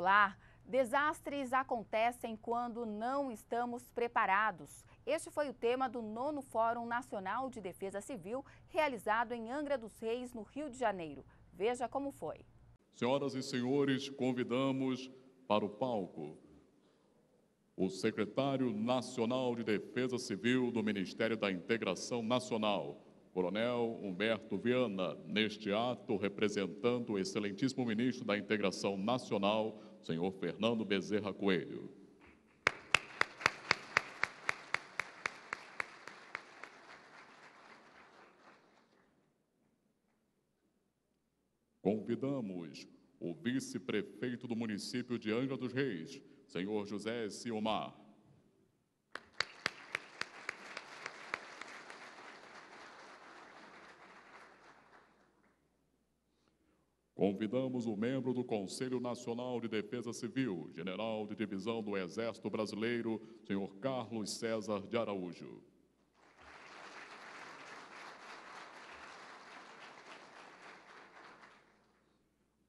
Olá! Desastres acontecem quando não estamos preparados. Este foi o tema do 9º Fórum Nacional de Defesa Civil, realizado em Angra dos Reis, no Rio de Janeiro. Veja como foi. Senhoras e senhores, convidamos para o palco o secretário nacional de Defesa Civil do Ministério da Integração Nacional, Coronel Humberto Viana, neste ato representando o excelentíssimo ministro da Integração Nacional, senhor Fernando Bezerra Coelho. Convidamos o vice-prefeito do município de Angra dos Reis, senhor José Silmar. Convidamos o membro do Conselho Nacional de Defesa Civil, general de divisão do Exército Brasileiro, senhor Carlos César de Araújo.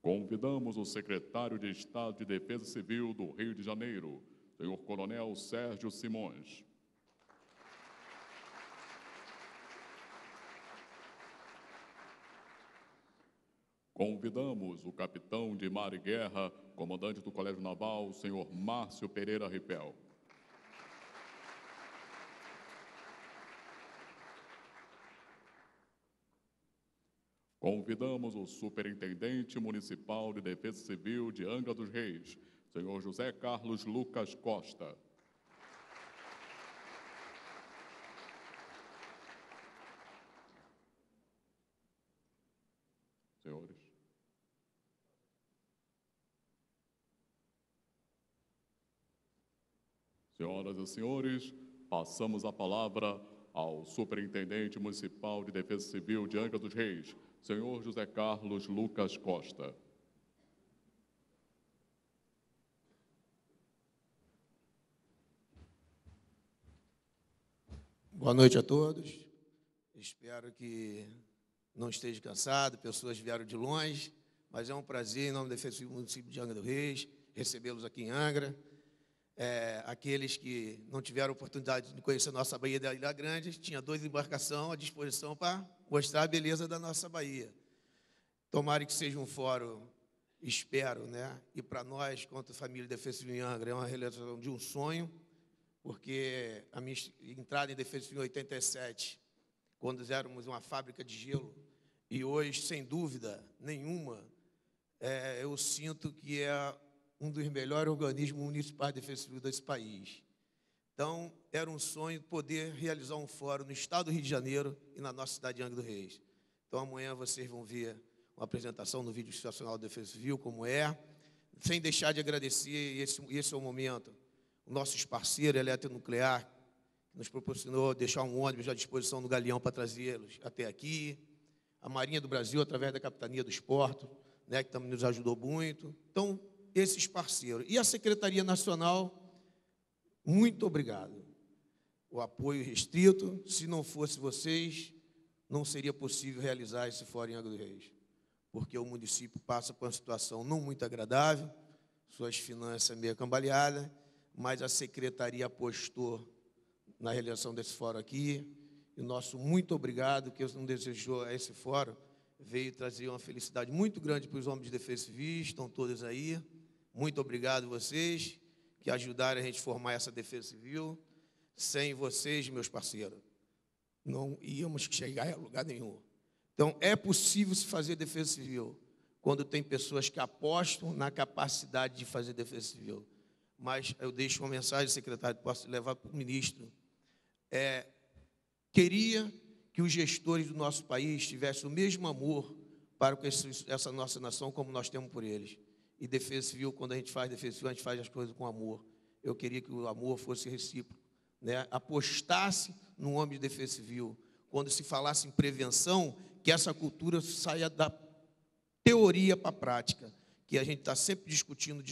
Convidamos o secretário de Estado de Defesa Civil do Rio de Janeiro, senhor Coronel Sérgio Simões. Convidamos o capitão de mar e guerra, comandante do Colégio Naval, senhor Márcio Pereira Ripel. Convidamos o superintendente municipal de Defesa Civil de Angra dos Reis, senhor José Carlos Lucas Costa. Senhores. Senhoras e senhores, passamos a palavra ao Superintendente Municipal de Defesa Civil de Angra dos Reis, senhor José Carlos Lucas Costa. Boa noite a todos. Espero que não esteja cansado, pessoas vieram de longe, mas é um prazer, em nome da Defesa Civil do município de Angra dos Reis, recebê-los aqui em Angra. Aqueles que não tiveram oportunidade de conhecer a nossa Baía da Ilha Grande, tinha 2 embarcações à disposição para mostrar a beleza da nossa Baía. Tomara que seja um fórum, espero, né? E para nós, quanto família de Defesa Civil em Angra, é uma realização de um sonho, porque a minha entrada em Defesa Civil em 87, quando éramos uma fábrica de gelo, e hoje, sem dúvida nenhuma, eu sinto que é um dos melhores organismos municipais de defesa civil desse país. Então, era um sonho poder realizar um fórum no estado do Rio de Janeiro e na nossa cidade de Angra dos Reis. Então, amanhã vocês vão ver uma apresentação no vídeo institucional de defesa civil, como é, sem deixar de agradecer, esse é o momento, nossos parceiros Eletronuclear, que nos proporcionou deixar um ônibus à disposição do Galeão para trazê-los até aqui, a Marinha do Brasil, através da Capitania dos Portos, né, que também nos ajudou muito. Então, esses parceiros. E a Secretaria Nacional, muito obrigado. O apoio restrito, se não fosse vocês, não seria possível realizar esse fórum em Angra dos Reis, porque o município passa por uma situação não muito agradável, suas finanças meio cambaleadas, mas a Secretaria apostou na realização desse fórum aqui, e o nosso muito obrigado, que não desejou a esse fórum, veio trazer uma felicidade muito grande para os homens de defesa civil, estão todos aí. Muito obrigado a vocês que ajudaram a gente a formar essa defesa civil. Sem vocês, meus parceiros, não íamos chegar a lugar nenhum. Então, é possível se fazer defesa civil quando tem pessoas que apostam na capacidade de fazer defesa civil. Mas eu deixo uma mensagem, secretário, que posso levar para o ministro. Queria que os gestores do nosso país tivessem o mesmo amor para com essa nossa nação como nós temos por eles. E defesa civil, quando a gente faz defesa civil, a gente faz as coisas com amor. Eu queria que o amor fosse recíproco, né? Apostasse no homem de defesa civil. Quando se falasse em prevenção, que essa cultura saia da teoria para a prática, que a gente está sempre discutindo,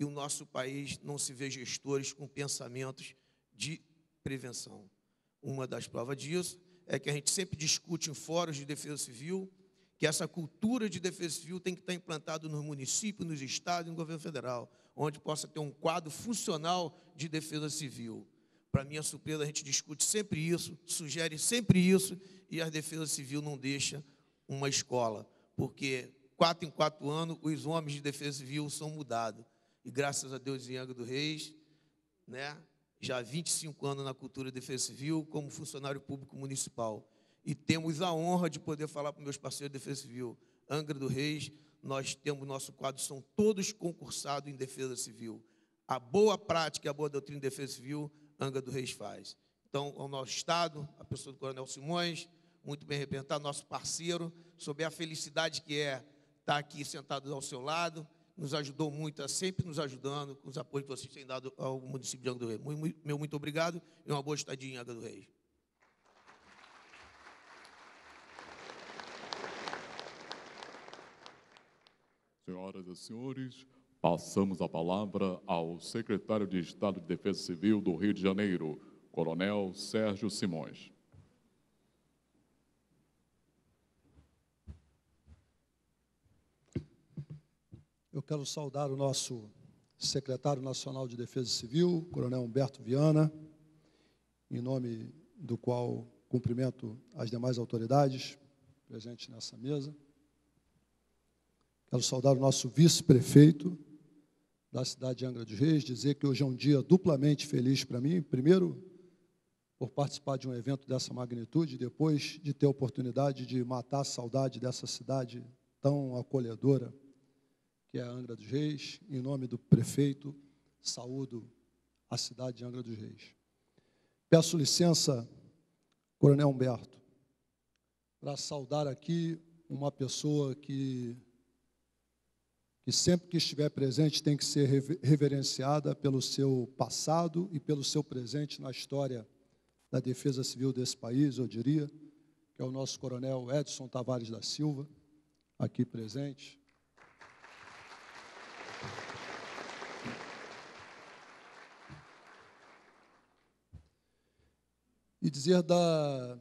e o nosso país não se vê gestores com pensamentos de prevenção. Uma das provas disso é que a gente sempre discute em fóruns de defesa civil que essa cultura de defesa civil tem que estar implantada nos municípios, nos estados e no governo federal, onde possa ter um quadro funcional de defesa civil. Para minha surpresa, a gente discute sempre isso, sugere sempre isso, e a defesa civil não deixa uma escola, porque 4 em 4 anos os homens de defesa civil são mudados. E, graças a Deus, em Angra dos Reis, né, já há 25 anos na cultura de defesa civil como funcionário público municipal. E temos a honra de poder falar para meus parceiros de defesa civil. Angra dos Reis, nós temos nosso quadro, são todos concursados em defesa civil. A boa prática e a boa doutrina de defesa civil, Angra dos Reis faz. Então, ao nosso Estado, a pessoa do Coronel Simões, muito bem representado, nosso parceiro, sobre a felicidade que é estar aqui sentado ao seu lado, nos ajudou muito, sempre nos ajudando com os apoios que vocês têm dado ao município de Angra do Rei. Muito obrigado e uma boa estadia em Angra do Rei. Senhoras e senhores, passamos a palavra ao secretário de Estado de Defesa Civil do Rio de Janeiro, Coronel Sérgio Simões. Eu quero saudar o nosso secretário nacional de Defesa Civil, Coronel Humberto Viana, em nome do qual cumprimento as demais autoridades presentes nessa mesa. Quero saudar o nosso vice-prefeito da cidade de Angra dos Reis, dizer que hoje é um dia duplamente feliz para mim. Primeiro, por participar de um evento dessa magnitude, depois de ter a oportunidade de matar a saudade dessa cidade tão acolhedora, que é a Angra dos Reis. Em nome do prefeito, saúdo a cidade de Angra dos Reis. Peço licença, Coronel Humberto, para saudar aqui uma pessoa que sempre que estiver presente tem que ser reverenciada pelo seu passado e pelo seu presente na história da defesa civil desse país, eu diria, que é o nosso Coronel Edson Tavares da Silva, aqui presente. E dizer da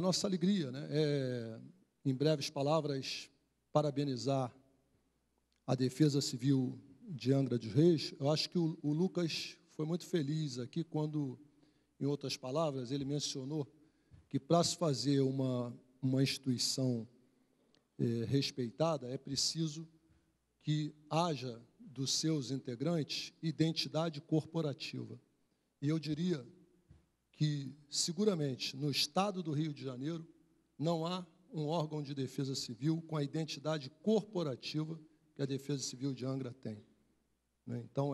nossa alegria, né? Em breves palavras, parabenizar a Defesa Civil de Angra dos Reis. Eu acho que o Lucas foi muito feliz aqui quando, em outras palavras, ele mencionou que para se fazer uma instituição respeitada é preciso que haja dos seus integrantes identidade corporativa. E eu diria que, seguramente, no Estado do Rio de Janeiro, não há um órgão de defesa civil com a identidade corporativa que a Defesa Civil de Angra tem. Então,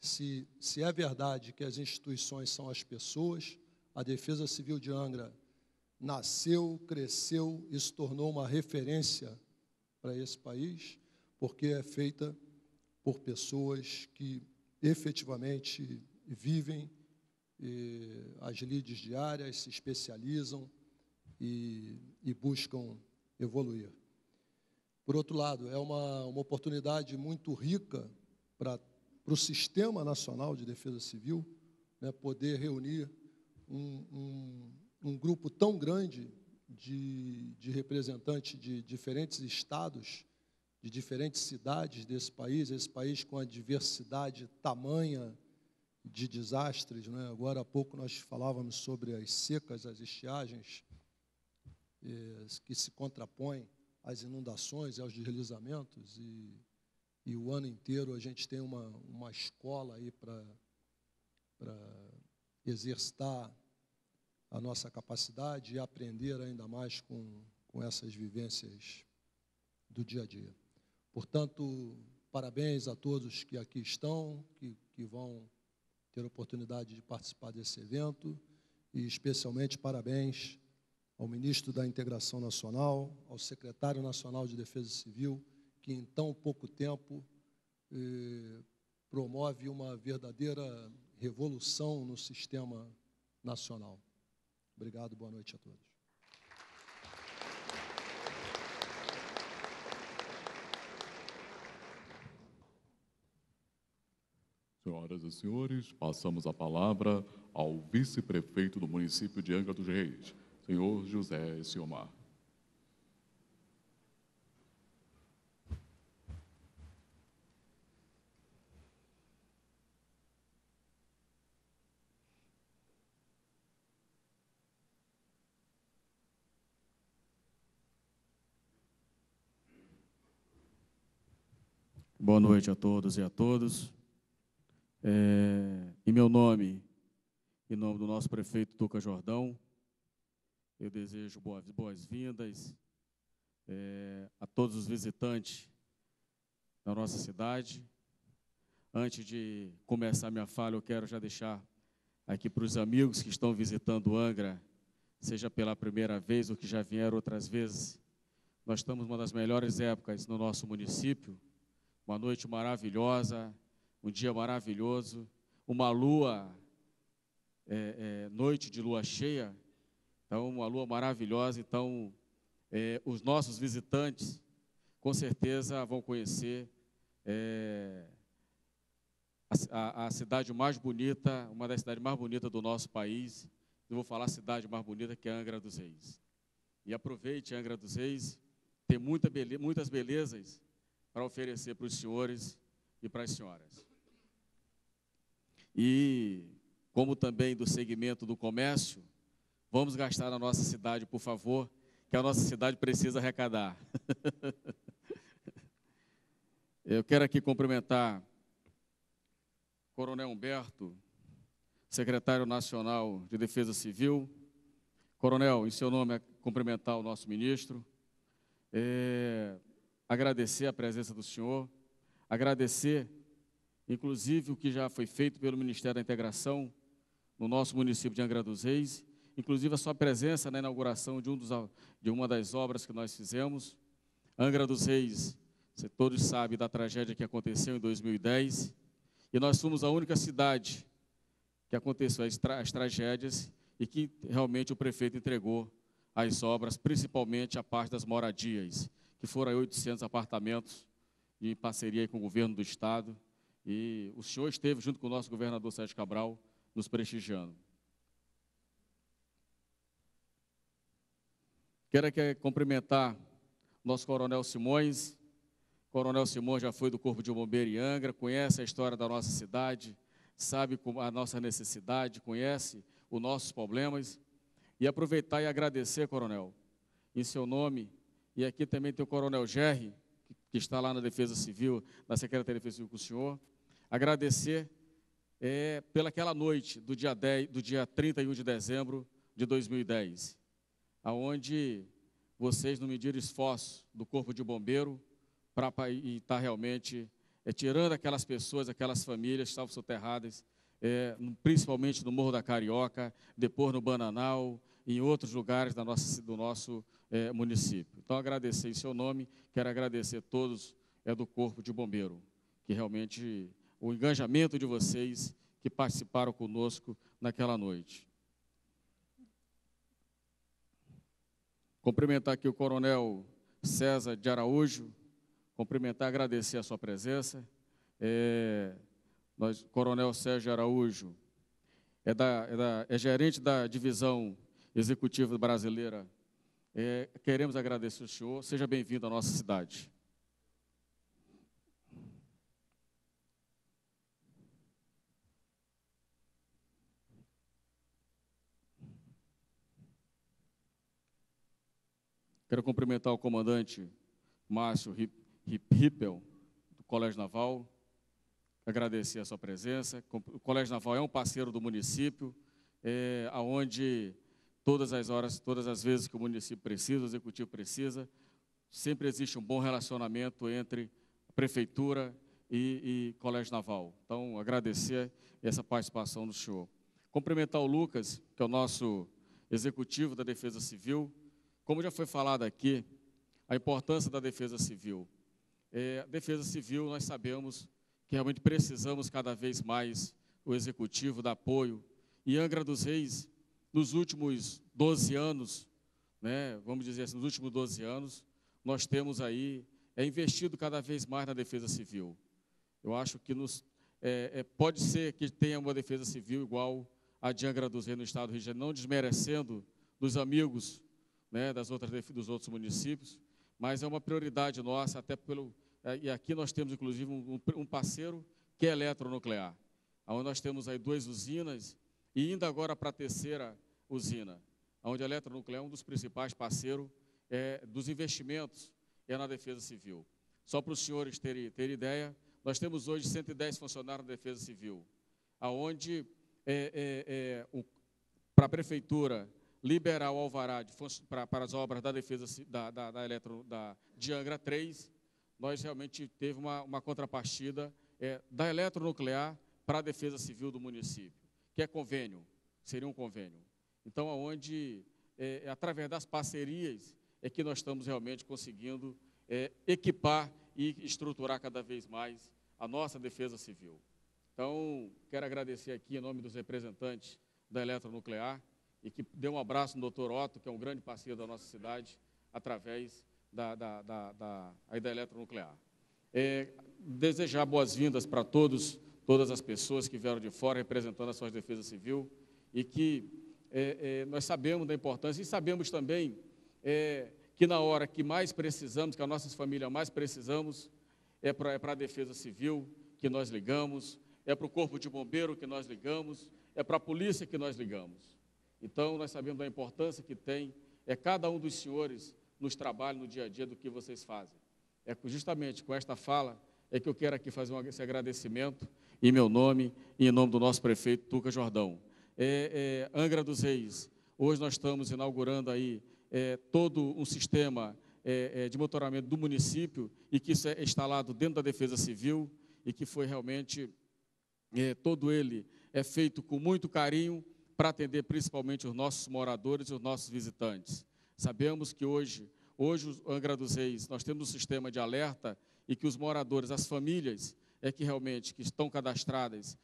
se é verdade que as instituições são as pessoas, a Defesa Civil de Angra nasceu, cresceu e se tornou uma referência para esse país, porque é feita por pessoas que efetivamente vivem as lides diárias, se especializam e buscam evoluir. Por outro lado, é uma oportunidade muito rica para o Sistema Nacional de Defesa Civil, né, poder reunir um grupo tão grande de representantes de diferentes estados, de diferentes cidades desse país, esse país com a diversidade tamanha de desastres, né? Agora há pouco nós falávamos sobre as secas, as estiagens, que se contrapõem às inundações, aos deslizamentos, e o ano inteiro a gente tem uma escola aí para exercitar a nossa capacidade e aprender ainda mais com essas vivências do dia a dia. Portanto, parabéns a todos que aqui estão, que vão ter a oportunidade de participar desse evento, e especialmente parabéns ao ministro da Integração Nacional, ao secretário nacional de Defesa Civil, que em tão pouco tempo promove uma verdadeira revolução no sistema nacional. Obrigado, boa noite a todos. Senhoras e senhores, passamos a palavra ao vice-prefeito do município de Angra dos Reis, senhor José Silmar. Boa noite a todas e a todos. Em meu nome, em nome do nosso prefeito Tuca Jordão, eu desejo boas-vindas a todos os visitantes da nossa cidade. Antes de começar minha fala, eu quero já deixar aqui para os amigos que estão visitando Angra, seja pela primeira vez ou que já vieram outras vezes. Nós estamos numa das melhores épocas no nosso município. Uma noite maravilhosa, um dia maravilhoso, uma lua, noite de lua cheia, então uma lua maravilhosa. Então, os nossos visitantes, com certeza, vão conhecer a cidade mais bonita, uma das cidades mais bonitas do nosso país. Eu vou falar a cidade mais bonita, que é Angra dos Reis. E aproveite, Angra dos Reis, tem muitas belezas para oferecer para os senhores e para as senhoras. E, como também do segmento do comércio, vamos gastar na nossa cidade, por favor, que a nossa cidade precisa arrecadar. Eu quero aqui cumprimentar o Coronel Humberto, secretário nacional de Defesa Civil. Coronel, em seu nome, cumprimentar o nosso ministro. Agradecer a presença do senhor, agradecer, inclusive, o que já foi feito pelo Ministério da Integração no nosso município de Angra dos Reis, inclusive a sua presença na inauguração de uma das obras que nós fizemos. Angra dos Reis, você todos sabem da tragédia que aconteceu em 2010, e nós fomos a única cidade que aconteceu as tragédias e que realmente o prefeito entregou as obras, principalmente a parte das moradias, que foram 800 apartamentos, em parceria com o governo do Estado, e o senhor esteve junto com o nosso governador Sérgio Cabral, nos prestigiando. Quero aqui cumprimentar o nosso Coronel Simões. O Coronel Simões já foi do Corpo de Bombeiros em Angra, conhece a história da nossa cidade, sabe a nossa necessidade, conhece os nossos problemas, e aproveitar e agradecer, Coronel, em seu nome. E aqui também tem o Coronel Gerry, que está lá na Defesa Civil, na Secretaria de Defesa Civil com o senhor. Agradecer pelaquela noite do dia 31 de dezembro de 2010, aonde vocês não mediram esforço do Corpo de Bombeiro para estar realmente tirando aquelas pessoas, aquelas famílias que estavam soterradas, principalmente no Morro da Carioca, depois no Bananal, em outros lugares do nosso município. Então, agradecer em seu nome, quero agradecer a todos do Corpo de Bombeiro, que realmente o engajamento de vocês que participaram conosco naquela noite. Cumprimentar aqui o Coronel César de Araújo, cumprimentar, agradecer a sua presença. Coronel Sérgio de Araújo é gerente da divisão executiva brasileira. Queremos agradecer ao senhor, seja bem-vindo à nossa cidade. Quero cumprimentar o comandante Márcio Ripel, do Colégio Naval, agradecer a sua presença. O Colégio Naval é um parceiro do município, aonde todas as horas, todas as vezes que o município precisa, o executivo precisa, sempre existe um bom relacionamento entre a prefeitura e Colégio Naval. Então, agradecer essa participação do senhor. Cumprimentar o Lucas, que é o nosso executivo da Defesa Civil. Como já foi falado aqui, a importância da Defesa Civil. A Defesa Civil, nós sabemos que realmente precisamos cada vez mais o executivo, do apoio. E Angra dos Reis, nos últimos 12 anos, vamos dizer assim, nos últimos 12 anos, nós temos aí, investido cada vez mais na Defesa Civil. Eu acho que pode ser que tenha uma Defesa Civil igual a de Angra dos Reis no Estado do Rio de Janeiro, não desmerecendo dos amigos dos outros municípios, mas é uma prioridade nossa, e aqui nós temos, inclusive, um parceiro que é Eletronuclear, onde nós temos aí 2 usinas, e ainda agora para a 3ª usina, onde a Eletronuclear é um dos principais parceiros dos investimentos na Defesa Civil. Só para os senhores terem ideia, nós temos hoje 110 funcionários da Defesa Civil, aonde para a Prefeitura liberar o alvará para as obras da defesa de Angra 3, nós realmente teve uma contrapartida da Eletronuclear para a Defesa Civil do município, que é convênio, seria um convênio. Então, aonde através das parcerias é que nós estamos realmente conseguindo equipar e estruturar cada vez mais a nossa Defesa Civil. Então, quero agradecer aqui em nome dos representantes da Eletronuclear e que dê um abraço no doutor Otto, que é um grande parceiro da nossa cidade, através da Eletronuclear. Desejar boas-vindas para todas as pessoas que vieram de fora representando a sua Defesa Civil e que nós sabemos da importância e sabemos também que na hora que mais precisamos, que a nossa família mais precisamos, é para a Defesa Civil que nós ligamos, é para o Corpo de Bombeiro que nós ligamos, é para a polícia que nós ligamos. Então, nós sabemos da importância que tem cada um dos senhores nos trabalhos, no dia a dia, do que vocês fazem. Justamente com esta fala que eu quero aqui fazer esse agradecimento em meu nome e em nome do nosso prefeito Tuca Jordão. Angra dos Reis, hoje nós estamos inaugurando aí todo um sistema de monitoramento do município e que isso é instalado dentro da Defesa Civil e que foi realmente, todo ele é feito com muito carinho, para atender principalmente os nossos moradores e os nossos visitantes. Sabemos que hoje Angra dos Reis, nós temos um sistema de alerta e que os moradores, as famílias, que realmente que estão cadastradas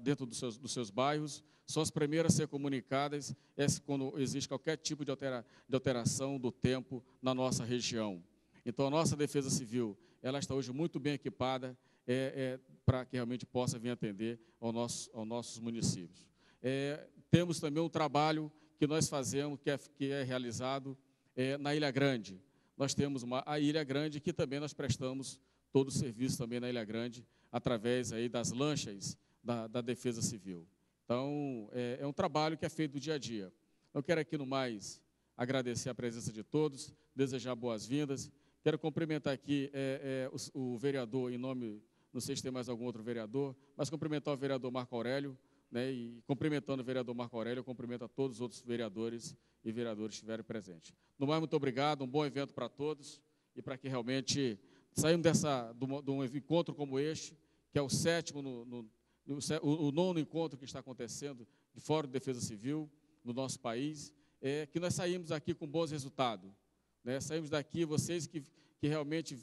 dentro dos seus bairros, são as primeiras a ser comunicadas quando existe qualquer tipo de alteração do tempo na nossa região. Então, a nossa Defesa Civil, ela está hoje muito bem equipada para que realmente possa vir atender aos nossos municípios. Temos também um trabalho que nós fazemos, que é realizado na Ilha Grande. Nós temos a Ilha Grande, que também nós prestamos todo o serviço também na Ilha Grande, através aí das lanchas da Defesa Civil. Então, é um trabalho que é feito do dia a dia. Eu quero aqui, no mais, agradecer a presença de todos, desejar boas-vindas. Quero cumprimentar aqui o vereador, em nome, não sei se tem mais algum outro vereador, mas cumprimentar o vereador Marco Aurélio, e cumprimentando o vereador Marco Aurélio, eu cumprimento a todos os outros vereadores e vereadoras que estiverem presentes. No mais, muito obrigado, um bom evento para todos e para que realmente saímos de um encontro como este, que é o sétimo, o nono encontro que está acontecendo de Fórum de Defesa Civil no nosso país, que nós saímos aqui com bons resultados. Saímos daqui, vocês que realmente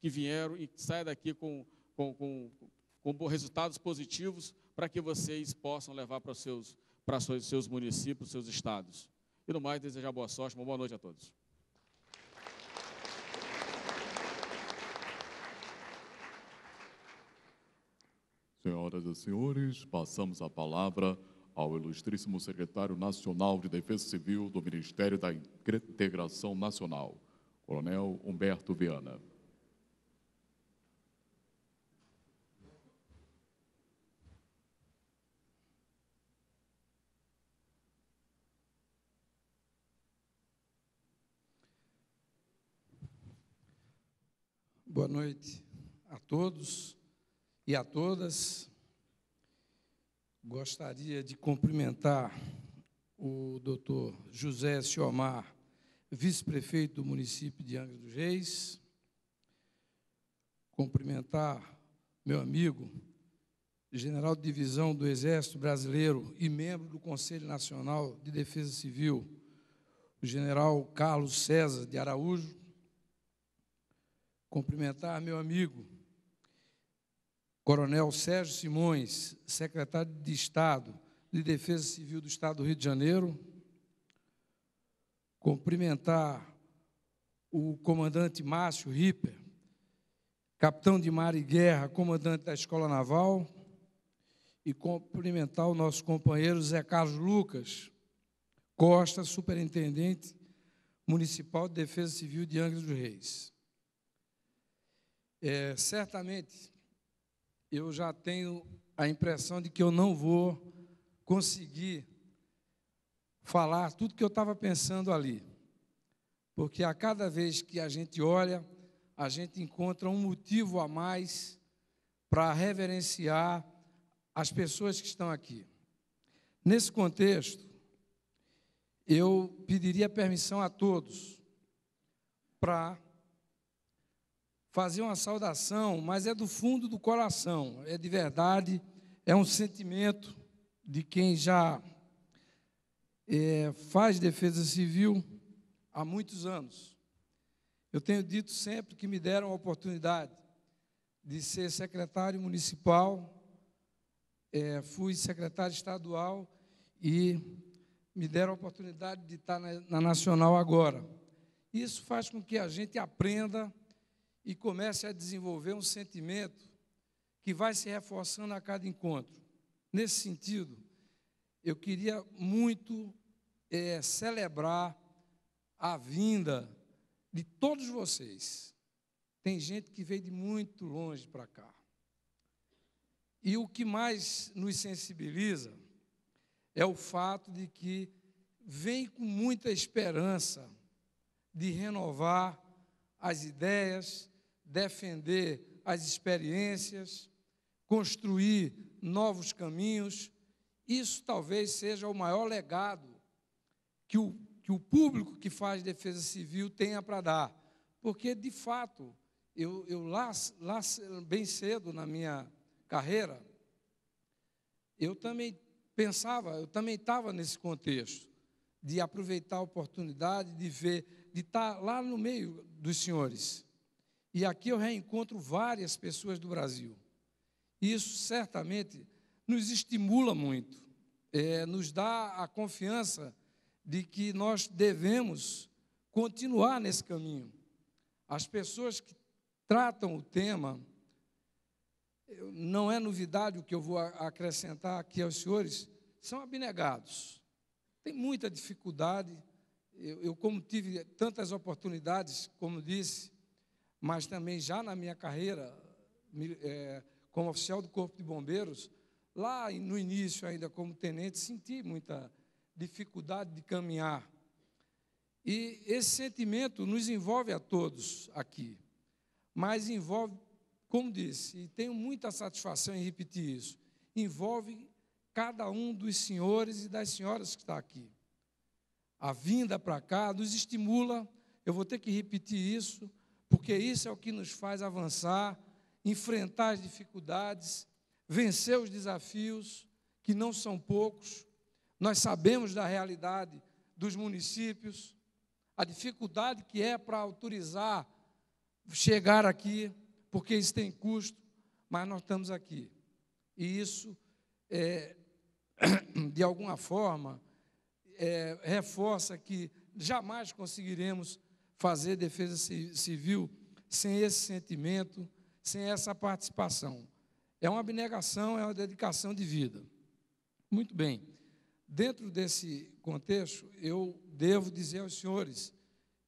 que vieram e saem daqui com resultados positivos para que vocês possam levar para os seus municípios, seus estados. E, no mais, desejar boa sorte, uma boa noite a todos. Senhoras e senhores, passamos a palavra ao ilustríssimo secretário nacional de Defesa Civil do Ministério da Integração Nacional, Coronel Humberto Viana. Boa noite a todos e a todas. Gostaria de cumprimentar o doutor José Silmar, vice-prefeito do município de Angra dos Reis, cumprimentar meu amigo, general de divisão do Exército Brasileiro e membro do Conselho Nacional de Defesa Civil, o general Carlos César de Araújo, cumprimentar meu amigo, coronel Sérgio Simões, secretário de Estado de Defesa Civil do Estado do Rio de Janeiro, cumprimentar o comandante Márcio Ripel, capitão de mar e guerra, comandante da Escola Naval, e cumprimentar o nosso companheiro José Carlos Lucas Costa, superintendente municipal de Defesa Civil de Angra dos Reis. Certamente, eu já tenho a impressão de que eu não vou conseguir falar tudo que eu estava pensando ali, porque a cada vez que a gente olha a gente encontra um motivo a mais para reverenciar as pessoas que estão aqui. Nesse contexto, eu pediria permissão a todos para fazer uma saudação, mas é do fundo do coração, é de verdade, é um sentimento de quem já faz defesa civil há muitos anos. Eu tenho dito sempre que me deram a oportunidade de ser secretário municipal, fui secretário estadual e me deram a oportunidade de estar na nacional agora. Isso faz com que a gente aprenda e comece a desenvolver um sentimento que vai se reforçando a cada encontro. Nesse sentido, eu queria muito celebrar a vinda de todos vocês. Tem gente que veio de muito longe para cá. E o que mais nos sensibiliza é o fato de que vem com muita esperança de renovar as ideias, defender as experiências, construir novos caminhos. Isso talvez seja o maior legado que o público que faz defesa civil tenha para dar. Porque, de fato, eu lá bem cedo na minha carreira, eu também pensava, eu também estava nesse contexto de aproveitar a oportunidade de ver, de estar lá no meio dos senhores. E aqui eu reencontro várias pessoas do Brasil. Isso certamente nos estimula muito, nos dá a confiança de que nós devemos continuar nesse caminho. As pessoas que tratam o tema, não é novidade o que eu vou acrescentar aqui aos senhores, são abnegados. Tem muita dificuldade. Eu como tive tantas oportunidades, como disse, mas também já na minha carreira, como oficial do Corpo de Bombeiros, lá no início ainda como tenente, senti muita dificuldade de caminhar. E esse sentimento nos envolve a todos aqui, mas envolve, como disse, e tenho muita satisfação em repetir isso, envolve cada um dos senhores e das senhoras que está aqui. A vinda para cá nos estimula, eu vou ter que repetir isso, porque isso é o que nos faz avançar, enfrentar as dificuldades, vencer os desafios, que não são poucos. Nós sabemos da realidade dos municípios, a dificuldade que é para autorizar chegar aqui, porque isso tem custo, mas nós estamos aqui. E isso, de alguma forma, reforça que jamais conseguiremos fazer defesa civil sem esse sentimento, sem essa participação. É uma abnegação, é uma dedicação de vida. Muito bem. Dentro desse contexto, eu devo dizer aos senhores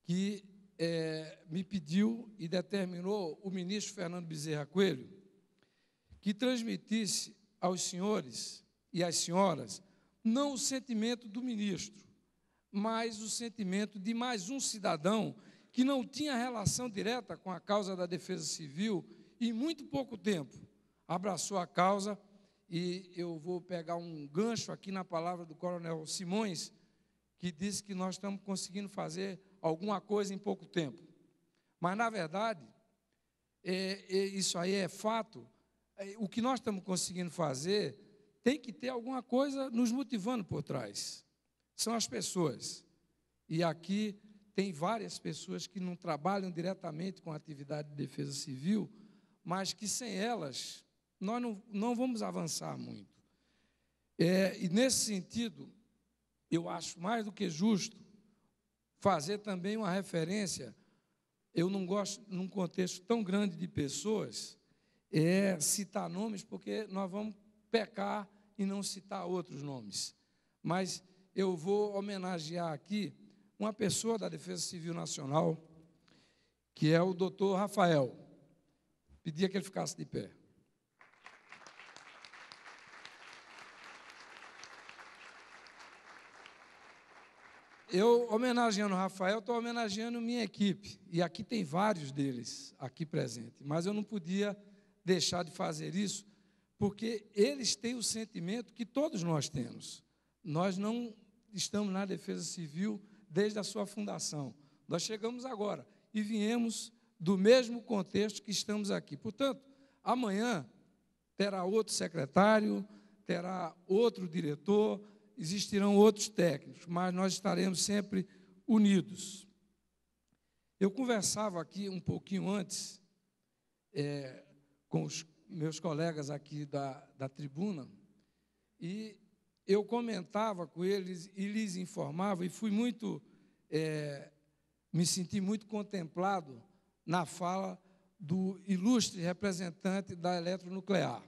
que me pediu e determinou o ministro Fernando Bezerra Coelho que transmitisse aos senhores e às senhoras não o sentimento do ministro, mas o sentimento de mais um cidadão que não tinha relação direta com a causa da defesa civil e, em muito pouco tempo, abraçou a causa. E eu vou pegar um gancho aqui na palavra do coronel Simões, que disse que nós estamos conseguindo fazer alguma coisa em pouco tempo. Mas, na verdade, isso aí é fato. O que nós estamos conseguindo fazer tem que ter alguma coisa nos motivando por trás. São as pessoas. E aqui tem várias pessoas que não trabalham diretamente com a atividade de defesa civil, mas que, sem elas, nós não vamos avançar muito. E, nesse sentido, eu acho mais do que justo fazer também uma referência. Eu não gosto, num contexto tão grande de pessoas, citar nomes, porque nós vamos pecar e não citar outros nomes. Mas eu vou homenagear aqui uma pessoa da Defesa Civil Nacional, que é o doutor Rafael. Pedia que ele ficasse de pé. Eu, homenageando o Rafael, estou homenageando minha equipe. E aqui tem vários deles aqui presentes. Mas eu não podia deixar de fazer isso, porque eles têm o sentimento que todos nós temos. Nós não estamos na Defesa Civil desde a sua fundação. Nós chegamos agora e viemos do mesmo contexto que estamos aqui. Portanto, amanhã terá outro secretário, terá outro diretor, existirão outros técnicos, mas nós estaremos sempre unidos. Eu conversava aqui um pouquinho antes com os meus colegas aqui da tribuna e eu comentava com eles e lhes informava e fui muito, me senti muito contemplado na fala do ilustre representante da Eletronuclear.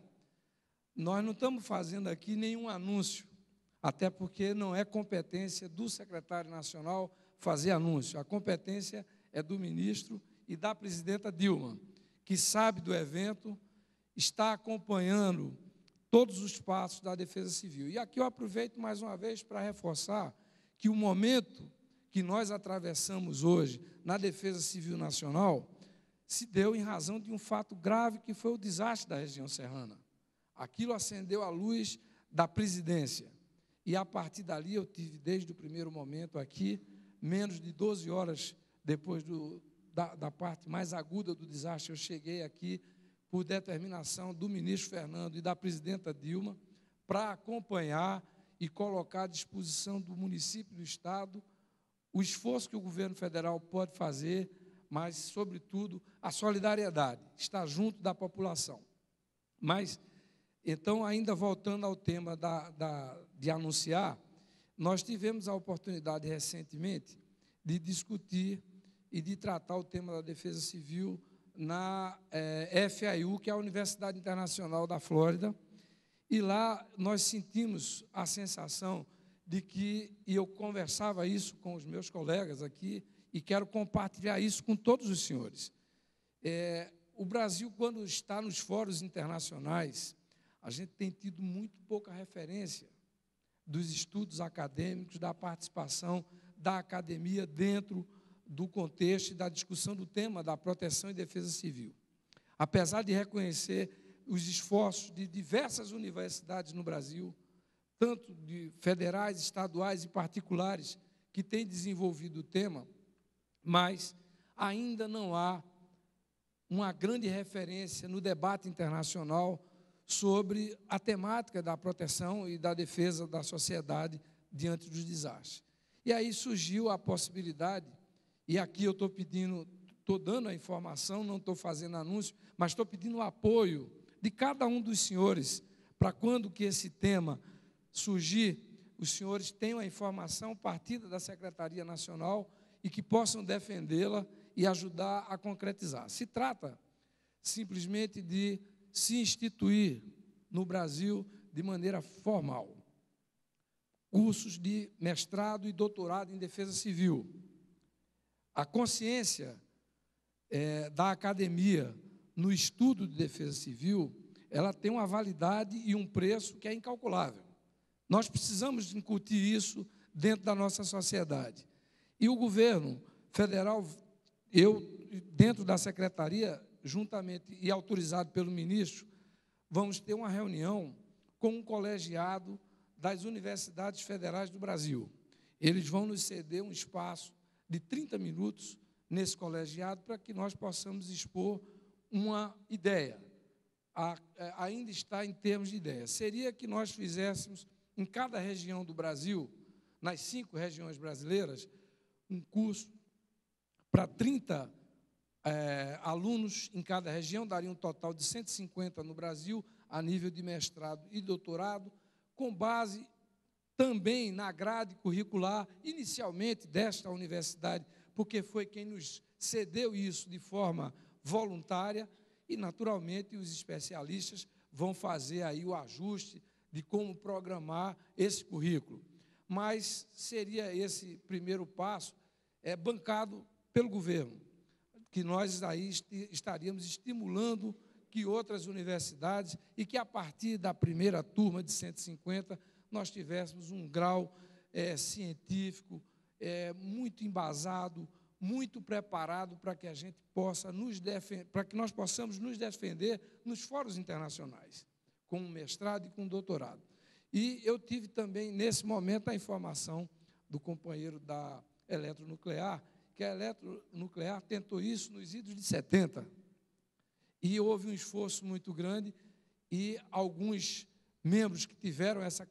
Nós não estamos fazendo aqui nenhum anúncio, até porque não é competência do secretário nacional fazer anúncio. A competência é do ministro e da presidenta Dilma, que sabe do evento, está acompanhando todos os passos da Defesa Civil. E aqui eu aproveito mais uma vez para reforçar que o momento que nós atravessamos hoje na Defesa Civil Nacional se deu em razão de um fato grave que foi o desastre da região serrana. Aquilo acendeu a luz da presidência. E, a partir dali, eu tive, desde o primeiro momento aqui, menos de 12 horas depois da parte mais aguda do desastre, eu cheguei aqui por determinação do ministro Fernando e da presidenta Dilma para acompanhar e colocar à disposição do município e do Estado o esforço que o governo federal pode fazer, mas, sobretudo, a solidariedade, estar junto da população. Mas, então, ainda voltando ao tema de anunciar, nós tivemos a oportunidade recentemente de discutir e de tratar o tema da Defesa Civil na FIU, que é a Universidade Internacional da Flórida, e lá nós sentimos a sensação de que, e eu conversava isso com os meus colegas aqui, e quero compartilhar isso com todos os senhores. O Brasil, quando está nos fóruns internacionais, a gente tem tido muito pouca referência dos estudos acadêmicos, da participação da academia dentro do contexto e da discussão do tema da proteção e defesa civil. Apesar de reconhecer os esforços de diversas universidades no Brasil, tanto de federais, estaduais e particulares, que têm desenvolvido o tema, mas ainda não há uma grande referência no debate internacional sobre a temática da proteção e da defesa da sociedade diante dos desastres. E aí surgiu a possibilidade, e aqui eu estou pedindo, estou dando a informação, não estou fazendo anúncio, mas estou pedindo o apoio de cada um dos senhores, para quando que esse tema surgir, os senhores tenham a informação partida da Secretaria Nacional e que possam defendê-la e ajudar a concretizar. Se trata simplesmente de se instituir no Brasil, de maneira formal, cursos de mestrado e doutorado em defesa civil. A consciência da academia no estudo de defesa civil, ela tem uma validade e um preço que é incalculável. Nós precisamos incutir isso dentro da nossa sociedade. E o governo federal, eu, dentro da secretaria, juntamente e autorizado pelo ministro, vamos ter uma reunião com um colegiado das universidades federais do Brasil. Eles vão nos ceder um espaço de 30 minutos nesse colegiado para que nós possamos expor uma ideia. Ainda está em termos de ideia. Seria que nós fizéssemos em cada região do Brasil, nas 5 regiões brasileiras, um curso para 30 alunos em cada região, daria um total de 150 no Brasil, a nível de mestrado e doutorado, com base também na grade curricular, inicialmente desta universidade, porque foi quem nos cedeu isso de forma voluntária, e, naturalmente, os especialistas vão fazer aí o ajuste de como programar esse currículo. Mas seria esse primeiro passo bancado pelo governo, que nós aí estaríamos estimulando que outras universidades e que, a partir da primeira turma de 150, nós tivéssemos um grau científico muito embasado, muito preparado para que a gente possa nos defender, para que nós possamos nos defender nos fóruns internacionais, com um mestrado e com um doutorado. E eu tive também, nesse momento, a informação do companheiro da Eletronuclear, que a Eletronuclear tentou isso nos idos de 70. E houve um esforço muito grande e alguns membros que tiveram essa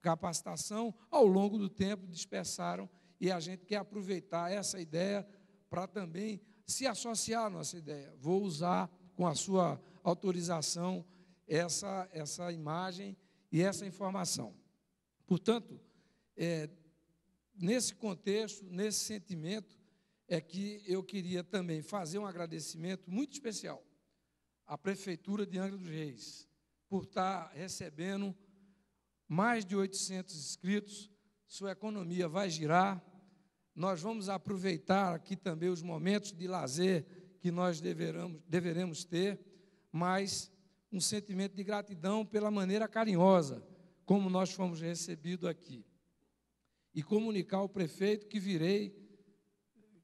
capacitação, ao longo do tempo, dispersaram, e a gente quer aproveitar essa ideia para também se associar à nossa ideia. Vou usar, com a sua autorização, essa imagem e essa informação. Portanto, nesse contexto, nesse sentimento, é que eu queria também fazer um agradecimento muito especial à Prefeitura de Angra dos Reis, por estar recebendo mais de 800 inscritos, sua economia vai girar, nós vamos aproveitar aqui também os momentos de lazer que nós deveremos ter, mas um sentimento de gratidão pela maneira carinhosa como nós fomos recebidos aqui. E comunicar ao prefeito que virei,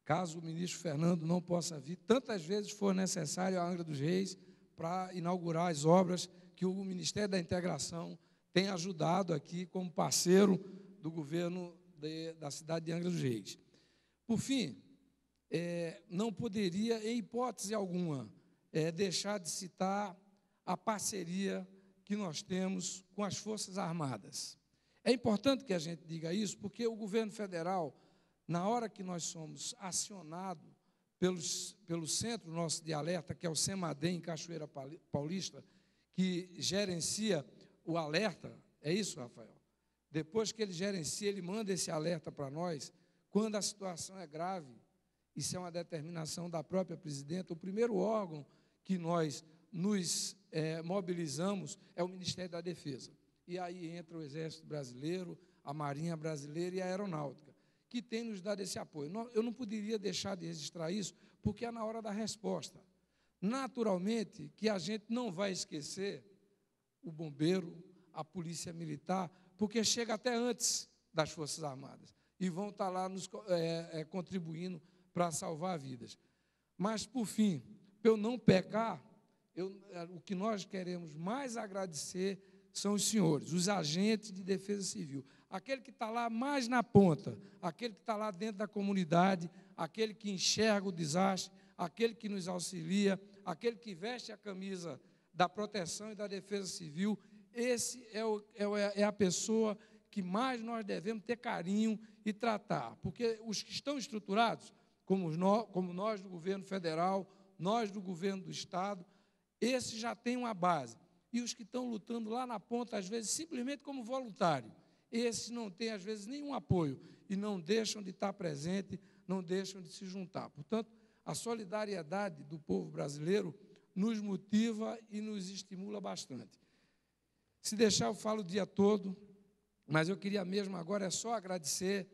caso o ministro Fernando não possa vir, tantas vezes for necessário a Angra dos Reis para inaugurar as obras que o Ministério da Integração tem ajudado aqui como parceiro do governo da cidade de Angra dos Reis. Por fim, não poderia, em hipótese alguma, deixar de citar a parceria que nós temos com as Forças Armadas. É importante que a gente diga isso, porque o governo federal, na hora que nós somos acionados pelo centro nosso de alerta, que é o CEMADEM, em Cachoeira Paulista, que gerencia o alerta, é isso, Rafael? Depois que ele gerencia, ele manda esse alerta para nós, quando a situação é grave, isso é uma determinação da própria presidenta, o primeiro órgão que nós nos mobilizamos é o Ministério da Defesa. E aí entra o Exército Brasileiro, a Marinha Brasileira e a Aeronáutica, que tem nos dado esse apoio. Eu não poderia deixar de registrar isso, porque é na hora da resposta. Naturalmente que a gente não vai esquecer o bombeiro, a polícia militar, porque chega até antes das Forças Armadas e vão estar lá nos contribuindo para salvar vidas. Mas, por fim, para eu não pecar, o que nós queremos mais agradecer são os senhores, os agentes de defesa civil, aquele que está lá mais na ponta, aquele que está lá dentro da comunidade, aquele que enxerga o desastre, aquele que nos auxilia, aquele que veste a camisa da proteção e da defesa civil. Esse é a pessoa que mais nós devemos ter carinho e tratar, porque os que estão estruturados, como nós do governo federal, nós do governo do estado, esses já têm uma base. E os que estão lutando lá na ponta, às vezes, simplesmente como voluntário, esses não têm, às vezes, nenhum apoio e não deixam de estar presente, não deixam de se juntar. Portanto, a solidariedade do povo brasileiro nos motiva e nos estimula bastante. Se deixar, eu falo o dia todo, mas eu queria mesmo agora só agradecer,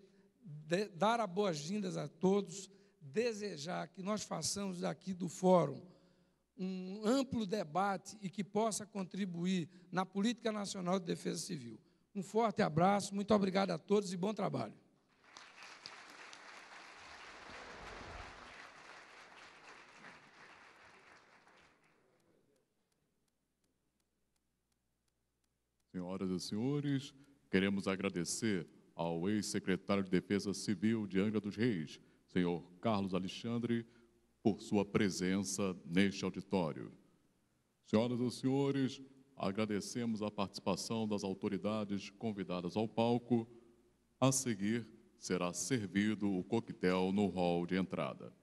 dar as boas-vindas a todos, desejar que nós façamos aqui do Fórum um amplo debate e que possa contribuir na Política Nacional de Defesa Civil. Um forte abraço, muito obrigado a todos e bom trabalho. Senhoras e senhores, queremos agradecer ao ex-secretário de Defesa Civil de Angra dos Reis, senhor Carlos Alexandre, por sua presença neste auditório. Senhoras e senhores, agradecemos a participação das autoridades convidadas ao palco. A seguir, será servido o coquetel no hall de entrada.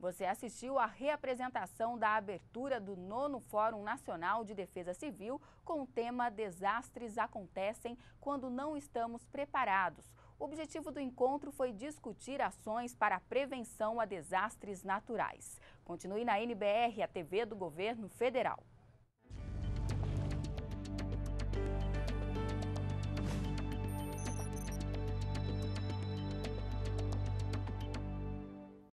Você assistiu à reapresentação da abertura do 9º Fórum Nacional de Defesa Civil com o tema Desastres Acontecem Quando Não Estamos Preparados. O objetivo do encontro foi discutir ações para a prevenção a desastres naturais. Continue na NBR, a TV do Governo Federal.